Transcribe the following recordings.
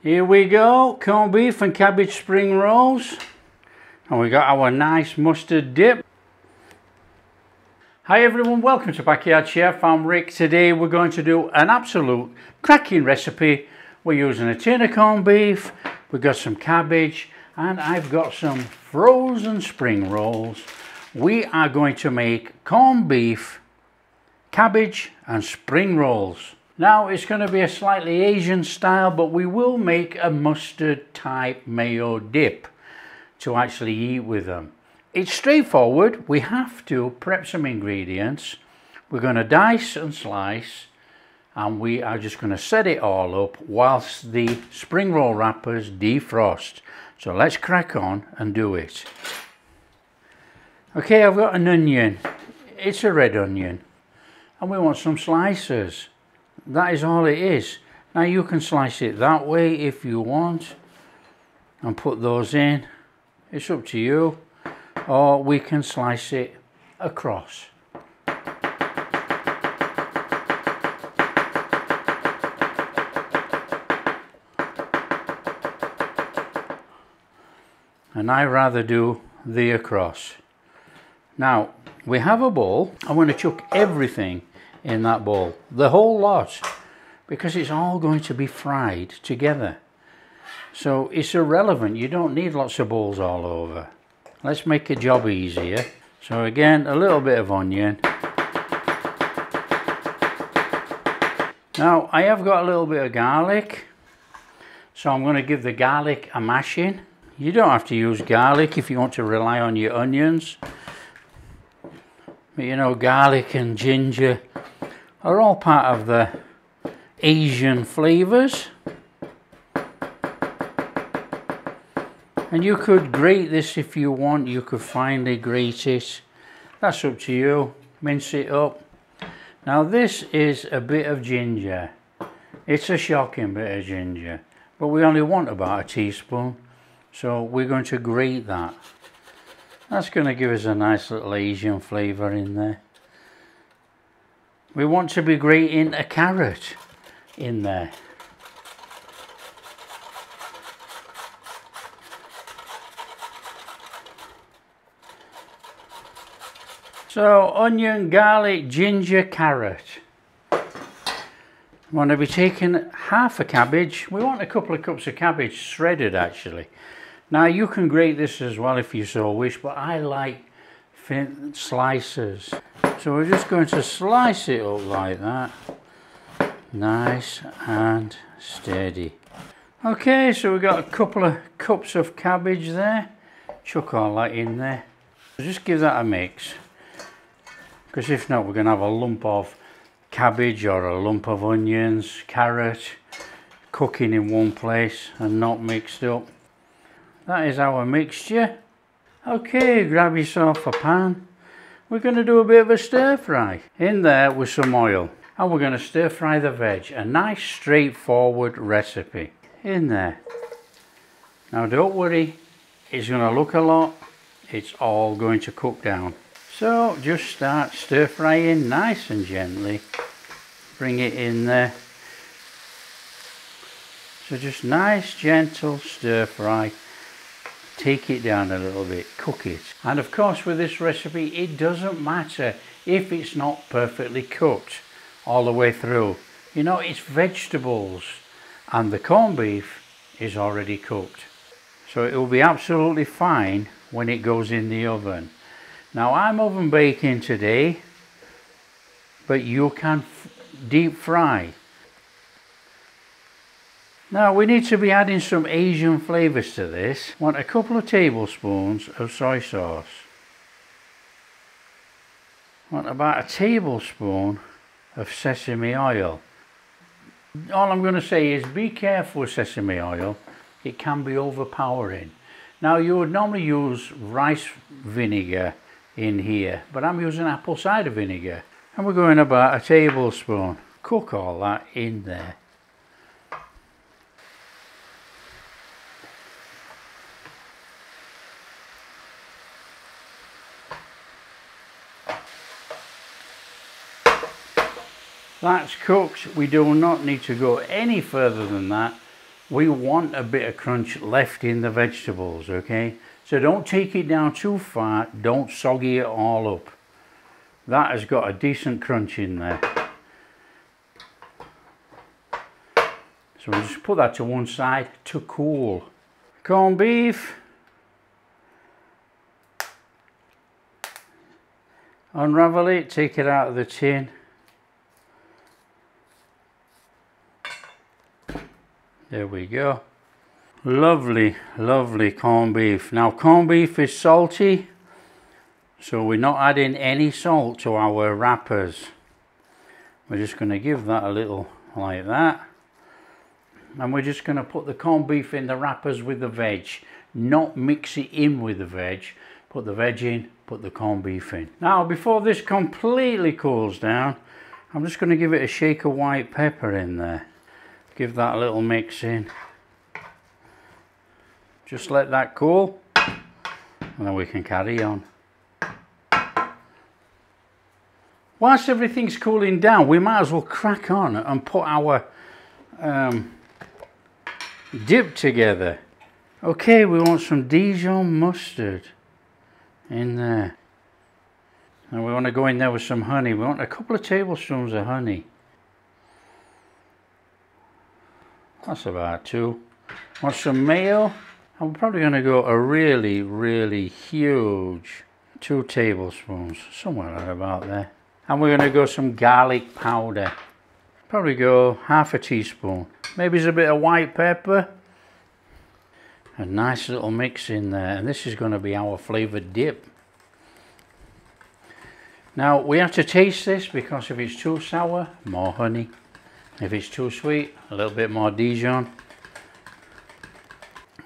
Here we go, corned beef and cabbage spring rolls. And we got our nice mustard dip. Hi everyone, welcome to Backyard Chef. I'm Rick. Today we're going to do an absolute cracking recipe. We're using a tin of corned beef, we've got some cabbage, and I've got some frozen spring rolls. We are going to make corned beef, cabbage and spring rolls. Now it's going to be a slightly Asian style, but we will make a mustard type mayo dip to actually eat with them. It's straightforward. We have to prep some ingredients. We're going to dice and slice, and we are just going to set it all up whilst the spring roll wrappers defrost. So let's crack on and do it. Okay, I've got an onion. It's a red onion, and we want some slices. That is all it is. Now you can slice it that way if you want and put those in, it's up to you, or we can slice it across. And I rather do the across. Now we have a bowl. I'm going to chuck everything in that bowl, the whole lot, because it's all going to be fried together, so it's irrelevant. You don't need lots of bowls all over. Let's make a job easier. So again, a little bit of onion. Now I have got a little bit of garlic, so I'm going to give the garlic a mashing. You don't have to use garlic if you want to rely on your onions, but you know, garlic and ginger are all part of the Asian flavors. And you could grate this if you want. You could finely grate it, that's up to you. Mince it up. Now this is a bit of ginger. It's a shocking bit of ginger, but we only want about a teaspoon, so we're going to grate that. That's going to give us a nice little Asian flavor in there. We want to be grating a carrot in there. So onion, garlic, ginger, carrot. I'm going to be taking half a cabbage. We want a couple of cups of cabbage, shredded actually. Now you can grate this as well if you so wish, but I like thin slices. So we're just going to slice it up like that, nice and steady. Okay, so we've got a couple of cups of cabbage there. Chuck all that in there. Just give that a mix, because if not, we're going to have a lump of cabbage or a lump of onions, carrot, cooking in one place and not mixed up. That is our mixture. Okay, grab yourself a pan. We're going to do a bit of a stir fry in there with some oil, and we're going to stir fry the veg. A nice straightforward recipe in there. Now don't worry, it's going to look a lot. It's all going to cook down. So just start stir frying nice and gently. Bring it in there. So just nice gentle stir fry. Take it down a little bit, cook it. And of course with this recipe, it doesn't matter if it's not perfectly cooked all the way through. You know, it's vegetables and the corned beef is already cooked, so it will be absolutely fine when it goes in the oven. Now I'm oven baking today, but you can deep fry. Now we need to be adding some Asian flavours to this. Want a couple of tablespoons of soy sauce. Want about a tablespoon of sesame oil. All I'm going to say is be careful with sesame oil. It can be overpowering. Now you would normally use rice vinegar in here, but I'm using apple cider vinegar. And we're going about a tablespoon. Cook all that in there. That's cooked. We do not need to go any further than that. we want a bit of crunch left in the vegetables, okay? So don't take it down too far, don't soggy it all up. That has got a decent crunch in there. So we'll just put that to one side to cool. Corned beef. Unravel it, take it out of the tin. There we go. Lovely, lovely corned beef. Now corned beef is salty, so we're not adding any salt to our wrappers. We're just going to give that a little like that. And we're just going to put the corned beef in the wrappers with the veg. Not mix it in with the veg. Put the veg in, put the corned beef in. Now before this completely cools down, I'm just going to give it a shake of white pepper in there. Give that a little mix in. Just let that cool and then we can carry on. Whilst everything's cooling down, we might as well crack on and put our dip together. Okay, we want some Dijon mustard in there. And we want to go in there with some honey. We want a couple of tablespoons of honey. That's about two. Want some mayo. I'm probably going to go a really, really huge 2 tablespoons. Somewhere right about there. And we're going to go some garlic powder. Probably go 1/2 teaspoon. Maybe there's a bit of white pepper. A nice little mix in there, and this is going to be our flavoured dip. Now we have to taste this, because if it's too sour, more honey. If it's too sweet, a little bit more Dijon.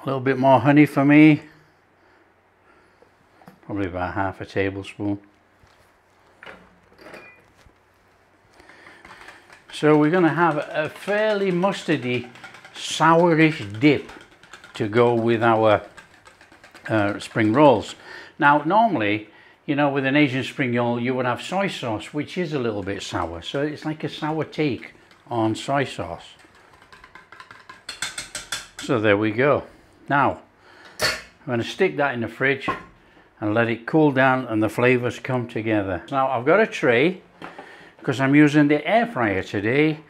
A little bit more honey for me. Probably about 1/2 tablespoon. So we're going to have a fairly mustardy, sourish dip to go with our spring rolls. Now normally, you know, with an Asian spring roll you would have soy sauce, which is a little bit sour, so it's like a sour take on soy sauce. So there we go. Now I'm going to stick that in the fridge and let it cool down and the flavors come together. Now I've got a tray, because I'm using the air fryer today.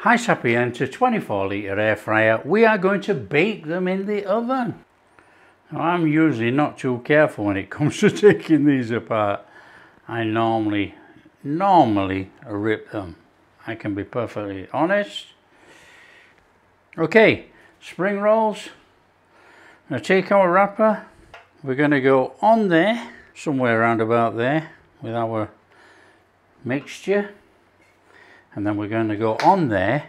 HYSapientia 24-litre air fryer. We are going to bake them in the oven. Now, I'm usually not too careful when it comes to taking these apart. I normally rip them. I can be perfectly honest. Okay, spring rolls. Now take our wrapper. We're going to go on there, somewhere around about there, with our mixture. And then we're going to go on there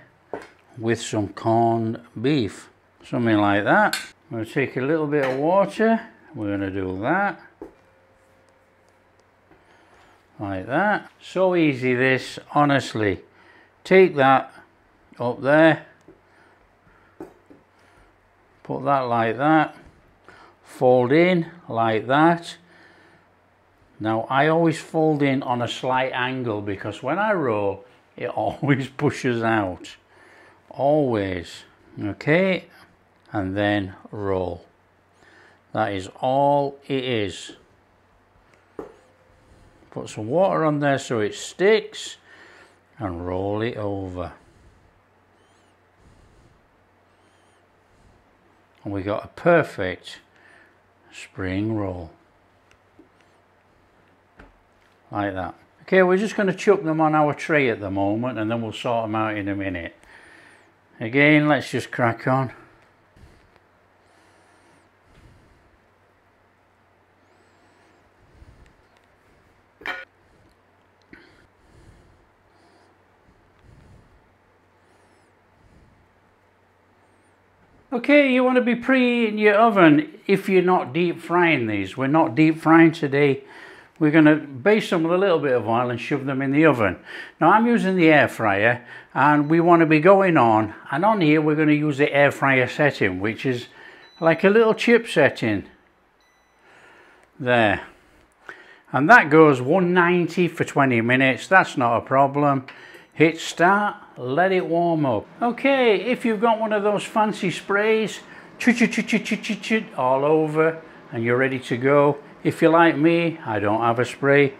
with some corned beef. Something like that. I'm going to take a little bit of water. We're going to do that. Like that. So easy this, honestly. Take that up there. Put that like that. Fold in like that. Now I always fold in on a slight angle, because when I roll, it always pushes out, always. Okay, and then roll. That is all it is. Put some water on there so it sticks and roll it over. And we got a perfect spring roll. Like that. Okay, we're just going to chuck them on our tray at the moment, and then we'll sort them out in a minute. Again, let's just crack on. Okay, you want to be preheating your oven if you're not deep frying these. We're not deep frying today. We're going to baste them with a little bit of oil and shove them in the oven. Now I'm using the air fryer, and we want to be going on, and on here we're going to use the air fryer setting, which is like a little chip setting there, and that goes 190 for 20 minutes. That's not a problem. Hit start, let it warm up. Okay, if you've got one of those fancy sprays, choo-choo-choo-choo-choo-choo all over, and you're ready to go. If you're like me, I don't have a spray.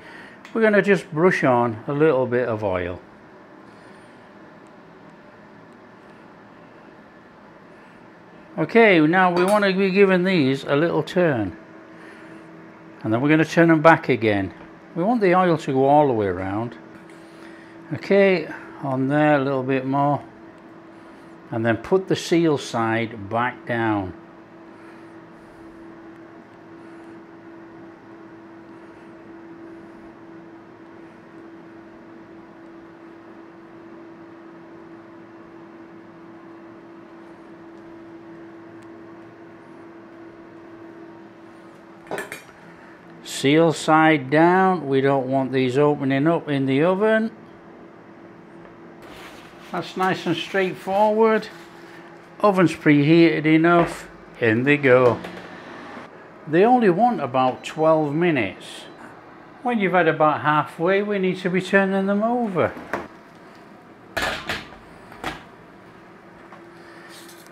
We're going to just brush on a little bit of oil. Okay, now we want to be giving these a little turn, and then we're going to turn them back again. We want the oil to go all the way around. Okay, on there a little bit more, and then put the seal side back down. Seal side down, we don't want these opening up in the oven. That's nice and straightforward. Oven's preheated enough, in they go. They only want about 12 minutes. When you've had about halfway, we need to be turning them over.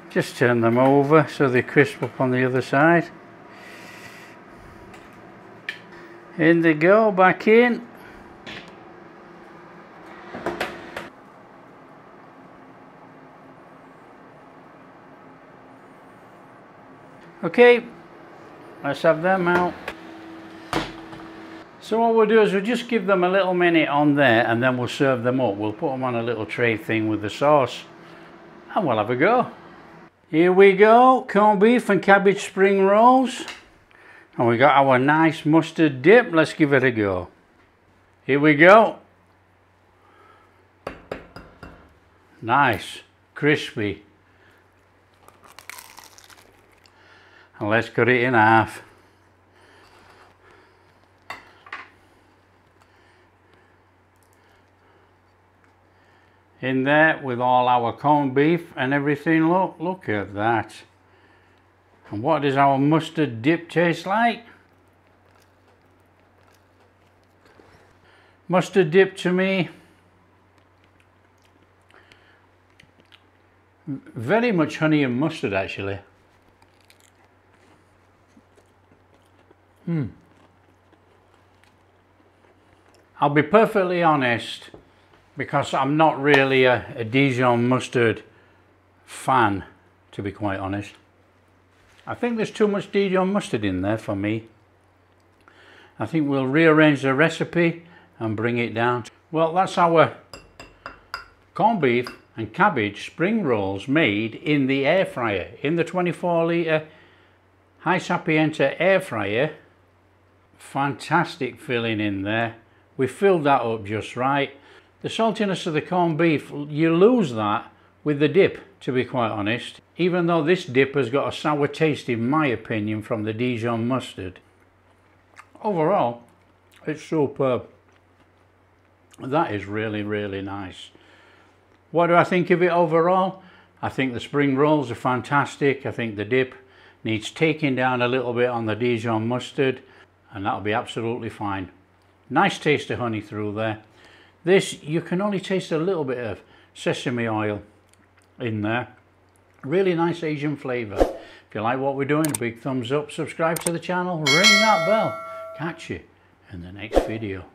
Just turn them over so they crisp up on the other side. In they go, back in. Okay, let's have them out. So what we'll do is we'll just give them a little minute on there, and then we'll serve them up. We'll put them on a little tray thing with the sauce, and we'll have a go. Here we go, corned beef and cabbage spring rolls. And we got our nice mustard dip. Let's give it a go. Here we go. Nice, crispy. And let's cut it in half. In there with all our corned beef and everything. Look at that. And what does our mustard dip taste like? Mustard dip to me, very much honey and mustard actually. I'll be perfectly honest, because I'm not really a Dijon mustard fan, to be quite honest. I think there's too much Dijon mustard in there for me. I think we'll rearrange the recipe and bring it down. Well, that's our corned beef and cabbage spring rolls made in the air fryer, in the 24-litre HYSapientia air fryer. Fantastic filling in there. We filled that up just right. The saltiness of the corned beef, you lose that with the dip, to be quite honest, even though this dip has got a sour taste in my opinion from the Dijon mustard. Overall, it's superb. That is really, really nice. What do I think of it overall? I think the spring rolls are fantastic. I think the dip needs taking down a little bit on the Dijon mustard, and that'll be absolutely fine. Nice taste of honey through there. This, you can only taste a little bit of sesame oil in there. Really nice Asian flavor. If you like what we're doing, big thumbs up, subscribe to the channel, ring that bell. Catch you in the next video.